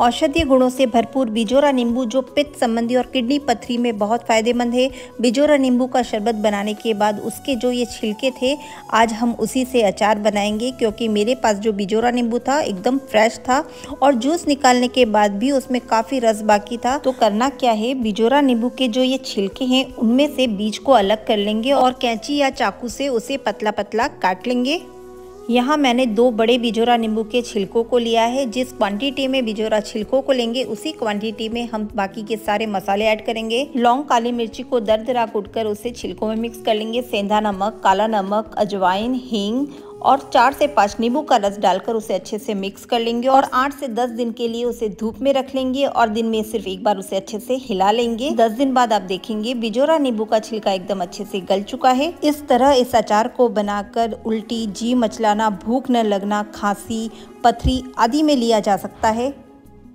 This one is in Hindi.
औषधीय गुणों से भरपूर बिजोरा नींबू जो पित्त संबंधी और किडनी पथरी में बहुत फ़ायदेमंद है। बिजोरा नींबू का शरबत बनाने के बाद उसके जो ये छिलके थे आज हम उसी से अचार बनाएंगे, क्योंकि मेरे पास जो बिजोरा नींबू था एकदम फ्रेश था और जूस निकालने के बाद भी उसमें काफ़ी रस बाकी था। तो करना क्या है, बिजोरा नींबू के जो ये छिलके हैं उनमें से बीज को अलग कर लेंगे और कैंची या चाकू से उसे पतला पतला काट लेंगे। यहाँ मैंने 2 बड़े बिजोरा नींबू के छिलकों को लिया है। जिस क्वांटिटी में बिजोरा छिलकों को लेंगे उसी क्वांटिटी में हम बाकी के सारे मसाले ऐड करेंगे। लौंग, काली मिर्ची को दरदरा कूटकर उसे छिलकों में मिक्स कर लेंगे। सेंधा नमक, काला नमक, अजवाइन, हींग और 4 से 5 नींबू का रस डालकर उसे अच्छे से मिक्स कर लेंगे और 8 से 10 दिन के लिए उसे धूप में रख लेंगे और दिन में सिर्फ एक बार उसे अच्छे से हिला लेंगे। 10 दिन बाद आप देखेंगे बिजोरा नींबू का छिलका एकदम अच्छे से गल चुका है। इस तरह इस अचार को बनाकर उल्टी, जी मचलाना, भूख न लगना, खांसी, पथरी आदि में लिया जा सकता है।